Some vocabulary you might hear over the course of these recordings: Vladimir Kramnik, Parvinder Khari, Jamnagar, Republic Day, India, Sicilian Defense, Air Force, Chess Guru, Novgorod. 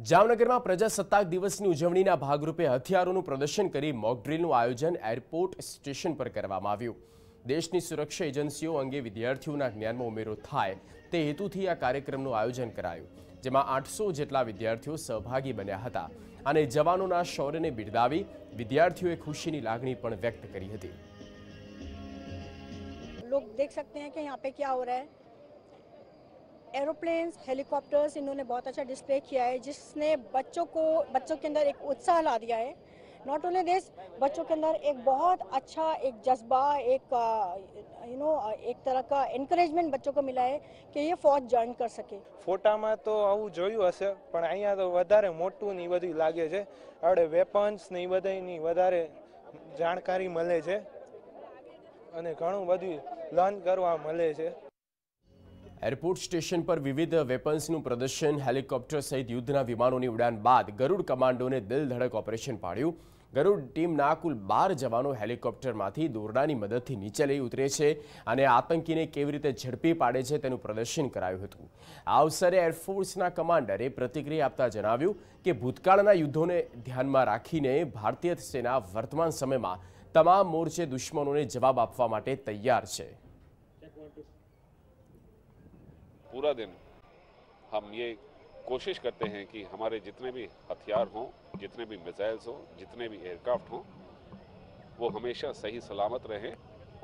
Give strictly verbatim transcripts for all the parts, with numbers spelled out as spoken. जामनगर में प्रजासत्ताक दिवस की उजवणी भागरूपे हथियारों प्रदर्शन कर मॉकड्रिलनु आयोजन एरपोर्ट स्टेशन पर करवामां आव्युं। देश की सुरक्षा एजेंसीओ अंगे विद्यार्थीओना ज्ञान में उमेरो थाय ते हेतुथी आ कार्यक्रमनुं आयोजन करायुं, जेमां आठ सौ जेटला विद्यार्थीओ सहभागी बन्या हता अने जवानोना शौर्यने बिरदावी विद्यार्थीओए खुशीनी लागणी पण व्यक्त करी हती। लोग देख सकते हैं कि यहाँ पे क्या हो रहा है। एरोप्लेन्स, हेलीकॉप्टर्स, इन्होंने बहुत अच्छा डिस्प्ले किया है जिसने बच्चों को बच्चों के अंदर एक उत्साह ला दिया है। नॉट ओनली दिस, बच्चों के अंदर एक बहुत अच्छा एक जज्बा, एक यू नो एक तरह का एनकरेजमेंट बच्चों को मिला है कि ये फौज ज्वाइन कर सके। फोटा में तो आવું જોયું હશે પણ અહીંયા તો વધારે મોટું ની બધું લાગે છે। આપણે વેપન્સ ની બધાની વધારે જાણકારી મળે છે અને ઘણું બધું લર્ન કરવા મળે છે। एरपोर्ट स्टेशन पर विविध वेपन्सनु प्रदर्शन, हेलिकॉप्टर सहित युद्धना विमानोनी उड़ान बाद गरुड़ कमांडो ने दिल धड़क ऑपरेशन पाड्यु। गरुड़ टीमना कुल बार जवानों हेलिकॉप्टर मांथी दोरडानी मददथी नीचे लई उतरे छे अने आतंकीने केवी रीते झड़पी पाडे छे तेनुं प्रदर्शन करायुं हतुं। आ अवसरे एरफोर्सना कमांडरे प्रतिक्रिया आपता जणाव्युं के भूतकाळना युद्धोने ध्यानमां राखीने भारतीय सेना वर्तमान समयमां तमाम मोर्चे दुश्मनोने जवाब आपवा माटे तैयार छे। पूरा दिन हम ये कोशिश करते हैं कि हमारे जितने भी हथियार हों, जितने भी मिसाइल्स हों, जितने भी एयरक्राफ्ट हों, वो हमेशा सही सलामत रहें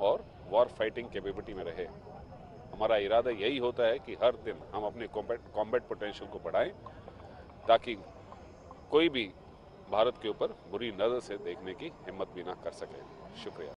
और वॉर फाइटिंग कैपेबिलिटी में रहे। हमारा इरादा यही होता है कि हर दिन हम अपने कॉम्बैट कॉम्बैट पोटेंशियल को बढ़ाएं ताकि कोई भी भारत के ऊपर बुरी नज़र से देखने की हिम्मत भी ना कर सके। शुक्रिया।